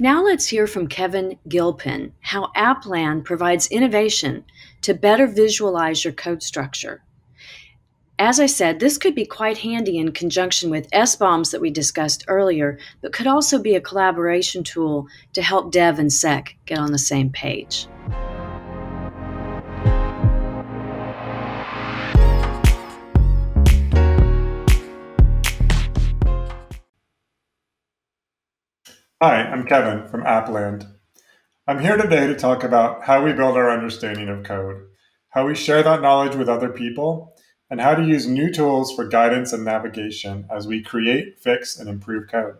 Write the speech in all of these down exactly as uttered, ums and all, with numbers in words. Now let's hear from Kevin Gilpin how AppLand provides innovation to better visualize your code structure. As I said, this could be quite handy in conjunction with S BOMs that we discussed earlier, but could also be a collaboration tool to help dev and sec get on the same page. Hi, I'm Kevin from AppLand. I'm here today to talk about how we build our understanding of code, how we share that knowledge with other people, and how to use new tools for guidance and navigation as we create, fix, and improve code.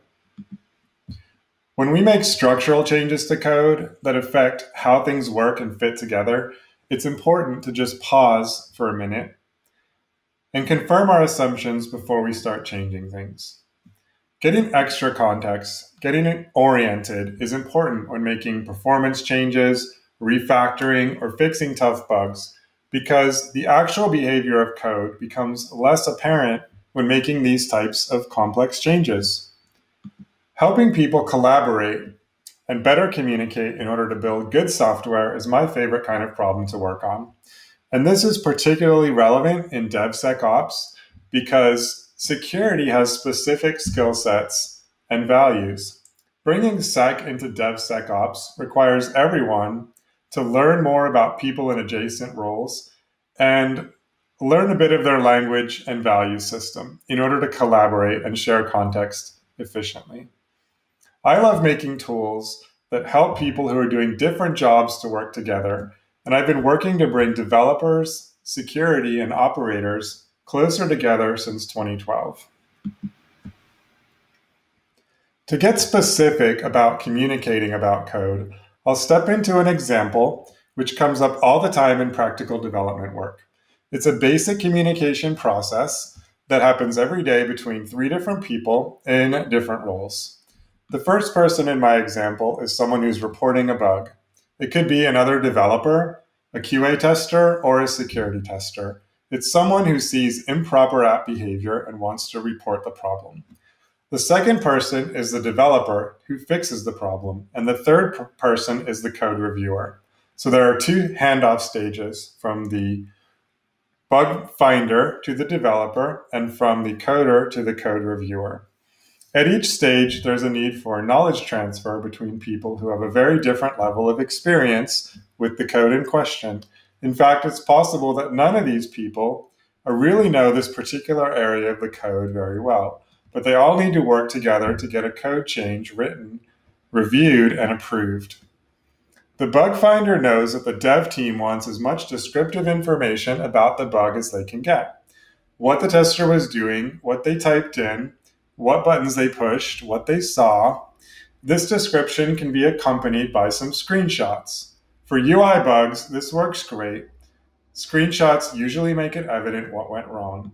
When we make structural changes to code that affect how things work and fit together, it's important to just pause for a minute and confirm our assumptions before we start changing things. Getting extra context, getting it oriented is important when making performance changes, refactoring, or fixing tough bugs, because the actual behavior of code becomes less apparent when making these types of complex changes. Helping people collaborate and better communicate in order to build good software is my favorite kind of problem to work on. And this is particularly relevant in DevSecOps because security has specific skill sets and values. Bringing sec into DevSecOps requires everyone to learn more about people in adjacent roles and learn a bit of their language and value system in order to collaborate and share context efficiently. I love making tools that help people who are doing different jobs to work together, and I've been working to bring developers, security, and operators closer together since twenty twelve. To get specific about communicating about code, I'll step into an example which comes up all the time in practical development work. It's a basic communication process that happens every day between three different people in different roles. The first person in my example is someone who's reporting a bug. It could be another developer, a Q A tester, or a security tester. It's someone who sees improper app behavior and wants to report the problem. The second person is the developer who fixes the problem, and the third person is the code reviewer. So there are two handoff stages, from the bug finder to the developer and from the coder to the code reviewer. At each stage, there's a need for knowledge transfer between people who have a very different level of experience with the code in question. In fact, it's possible that none of these people really know this particular area of the code very well, but they all need to work together to get a code change written, reviewed, and approved. The bug finder knows that the dev team wants as much descriptive information about the bug as they can get. What the tester was doing, what they typed in, what buttons they pushed, what they saw. This description can be accompanied by some screenshots. For U I bugs, this works great. Screenshots usually make it evident what went wrong.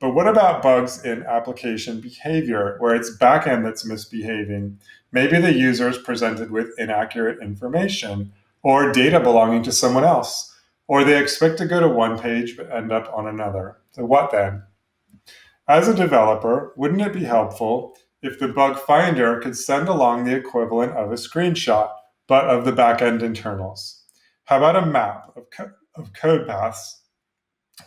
But what about bugs in application behavior, where it's backend that's misbehaving? Maybe the user is presented with inaccurate information, or data belonging to someone else, or they expect to go to one page but end up on another. So what then? As a developer, wouldn't it be helpful if the bug finder could send along the equivalent of a screenshot, but of the backend internals? How about a map of, co of code paths,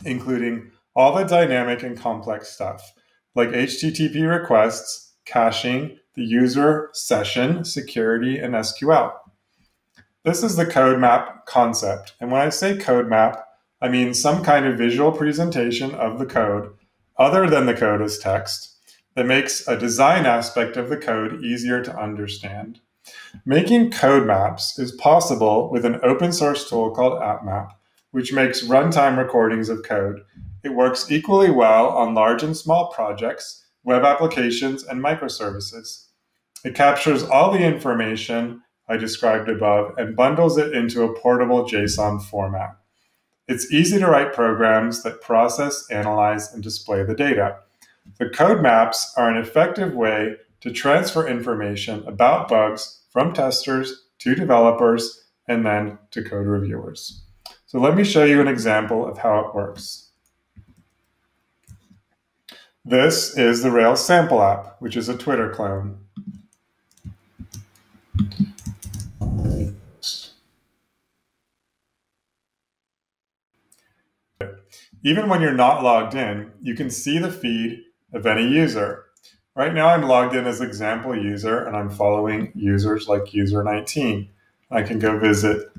including all the dynamic and complex stuff, like H T T P requests, caching, the user, session, security, and S Q L. This is the code map concept. And when I say code map, I mean some kind of visual presentation of the code, other than the code as text, that makes a design aspect of the code easier to understand. Making code maps is possible with an open source tool called AppMap, which makes runtime recordings of code. It works equally well on large and small projects, web applications, and microservices. It captures all the information I described above and bundles it into a portable JSON format. It's easy to write programs that process, analyze, and display the data. The code maps are an effective way to transfer information about bugs from testers to developers and then to code reviewers. So let me show you an example of how it works. This is the Rails sample app, which is a Twitter clone. Even when you're not logged in, you can see the feed of any user. Right now I'm logged in as example user and I'm following users like user nineteen. I can go visit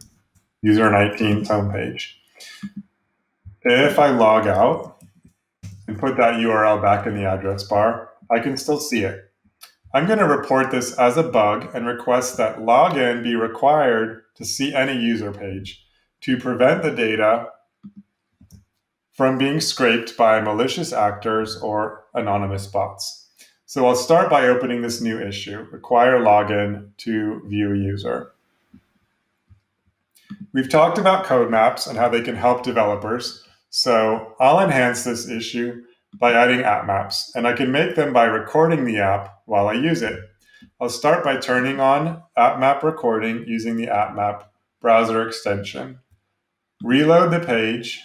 user nineteen's homepage. If I log out and put that U R L back in the address bar, I can still see it. I'm going to report this as a bug and request that login be required to see any user page to prevent the data from being scraped by malicious actors or anonymous bots. So I'll start by opening this new issue, require login to view user. We've talked about code maps and how they can help developers. So I'll enhance this issue by adding app maps, and I can make them by recording the app while I use it. I'll start by turning on app map recording using the app map browser extension. Reload the page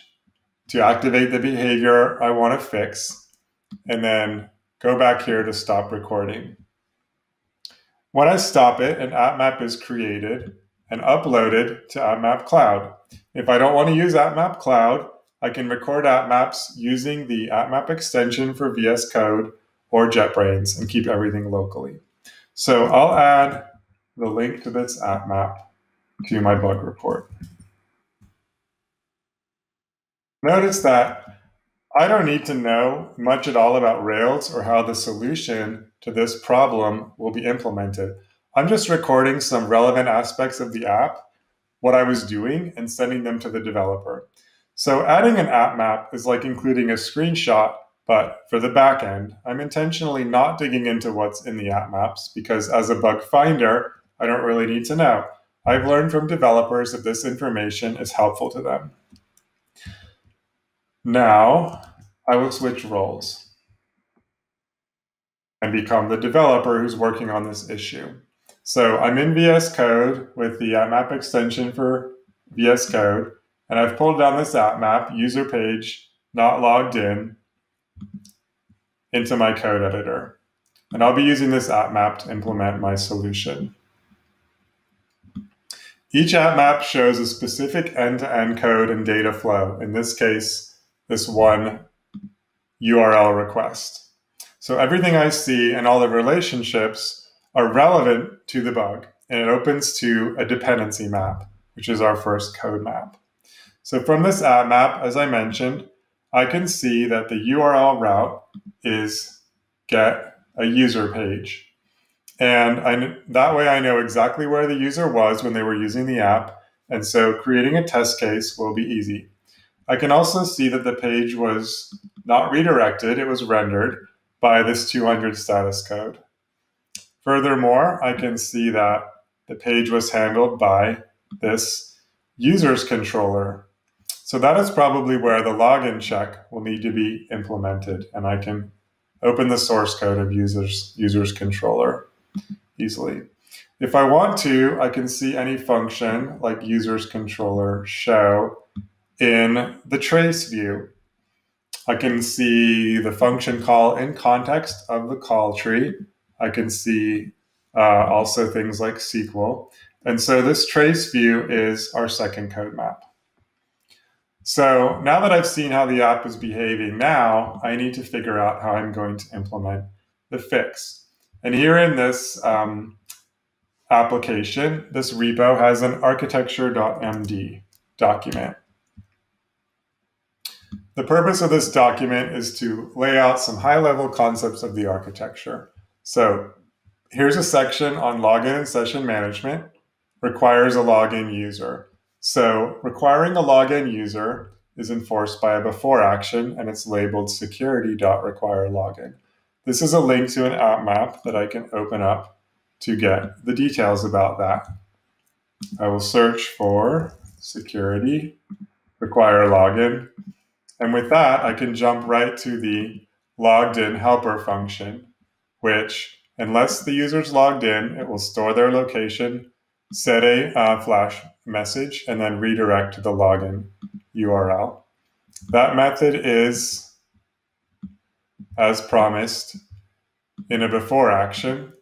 to activate the behavior I want to fix, and then go back here to stop recording. When I stop it, an app map is created and uploaded to AppMap Cloud. If I don't want to use AppMap Cloud, I can record app maps using the AppMap extension for V S Code or JetBrains and keep everything locally. So I'll add the link to this app map to my bug report. Notice that I don't need to know much at all about Rails or how the solution to this problem will be implemented. I'm just recording some relevant aspects of the app, what I was doing, and sending them to the developer. So adding an app map is like including a screenshot, but for the backend. I'm intentionally not digging into what's in the app maps because as a bug finder, I don't really need to know. I've learned from developers that this information is helpful to them. Now I will switch roles and become the developer who's working on this issue. So I'm in V S Code with the app map extension for V S Code, and I've pulled down this app map user page not logged in into my code editor. And I'll be using this app map to implement my solution. Each app map shows a specific end-to-end code and data flow, in this case, this one U R L request. So everything I see and all the relationships are relevant to the bug, and it opens to a dependency map, which is our first code map. So from this app map, as I mentioned, I can see that the U R L route is get a user page. And I, that way I know exactly where the user was when they were using the app, and so creating a test case will be easy. I can also see that the page was not redirected, it was rendered by this two hundred status code. Furthermore, I can see that the page was handled by this user's controller. So that is probably where the login check will need to be implemented, and I can open the source code of user's, user's controller easily. If I want to, I can see any function like user's controller show in the trace view. I can see the function call in context of the call tree. I can see uh, also things like S Q L. And so this trace view is our second code map. So now that I've seen how the app is behaving now, I need to figure out how I'm going to implement the fix. And here in this um, application, this repo has an architecture dot M D document. The purpose of this document is to lay out some high-level concepts of the architecture. So here's a section on login and session management, requires a login user. So requiring a login user is enforced by a before action, and it's labeled security dot require login. This is a link to an app map that I can open up to get the details about that. I will search for security require login. And with that, I can jump right to the logged in helper function, which, unless the user's logged in, it will store their location, set a uh, flash message, and then redirect to the login U R L. That method is, as promised, in a before action.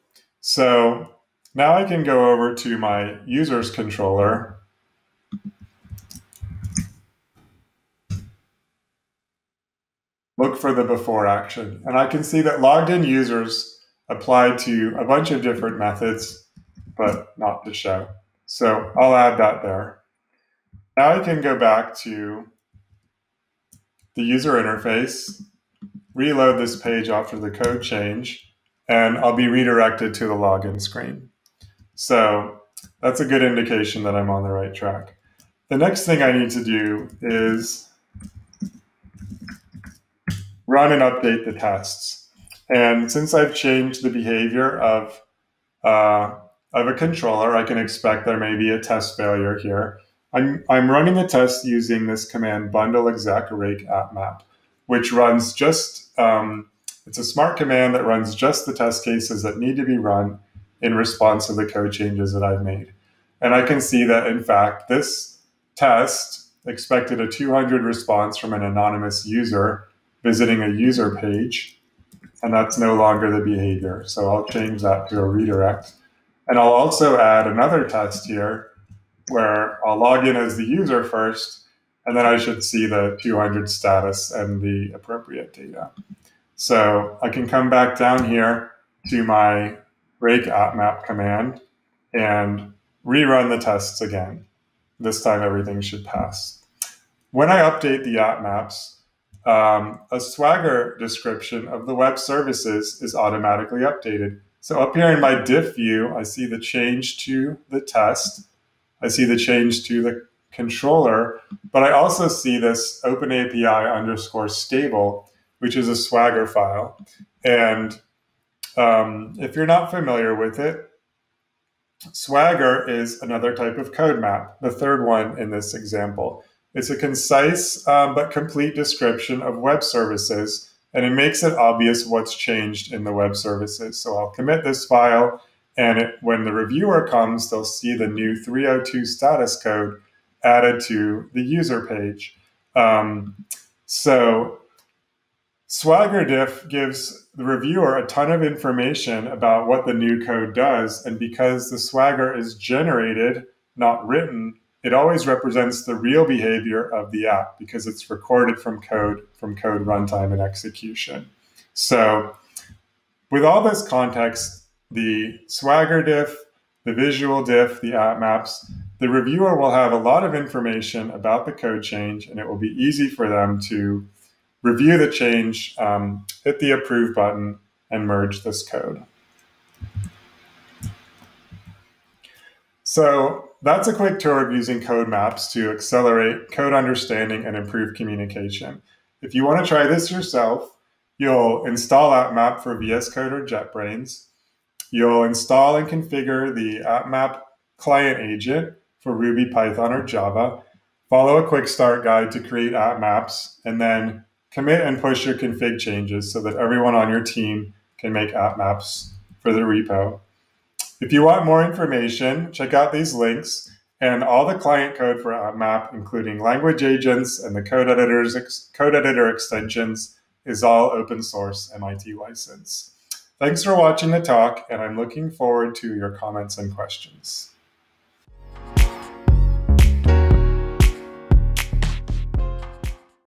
So now I can go over to my user's controller look for the before action. And I can see that logged in users apply to a bunch of different methods, but not to show. So I'll add that there. Now I can go back to the user interface, reload this page after the code change, and I'll be redirected to the login screen. So that's a good indication that I'm on the right track. The next thing I need to do is run and update the tests. And since I've changed the behavior of, uh, of a controller, I can expect there may be a test failure here. I'm, I'm running a test using this command bundle exec rake appmap, which runs just, um, it's a smart command that runs just the test cases that need to be run in response to the code changes that I've made. And I can see that, in fact, this test expected a two hundred response from an anonymous user visiting a user page, and that's no longer the behavior. So I'll change that to a redirect. And I'll also add another test here where I'll log in as the user first, and then I should see the two hundred status and the appropriate data. So I can come back down here to my rake appmap command and rerun the tests again. This time everything should pass. When I update the app maps, Um, a Swagger description of the web services is automatically updated. So up here in my diff view, I see the change to the test. I see the change to the controller, but I also see this OpenAPI underscore stable, which is a Swagger file. And um, if you're not familiar with it, Swagger is another type of code map, the third one in this example. It's a concise um, but complete description of web services, and it makes it obvious what's changed in the web services. So I'll commit this file, and it, when the reviewer comes, they'll see the new three oh two status code added to the user page. Um, so Swagger diff gives the reviewer a ton of information about what the new code does, and because the Swagger is generated, not written, it always represents the real behavior of the app because it's recorded from code, from code runtime and execution. So with all this context, the Swagger diff, the visual diff, the app maps, the reviewer will have a lot of information about the code change, and it will be easy for them to review the change, um, hit the approve button, and merge this code. So that's a quick tour of using code maps to accelerate code understanding and improve communication. If you want to try this yourself, you'll install AppMap for V S Code or JetBrains. You'll install and configure the AppMap client agent for Ruby, Python, or Java. Follow a quick start guide to create AppMaps, and then commit and push your config changes so that everyone on your team can make AppMaps for the repo. If you want more information, check out these links and all the client code for AppMap, including language agents and the code editors, code editor extensions, is all open source M I T license. Thanks for watching the talk, and I'm looking forward to your comments and questions.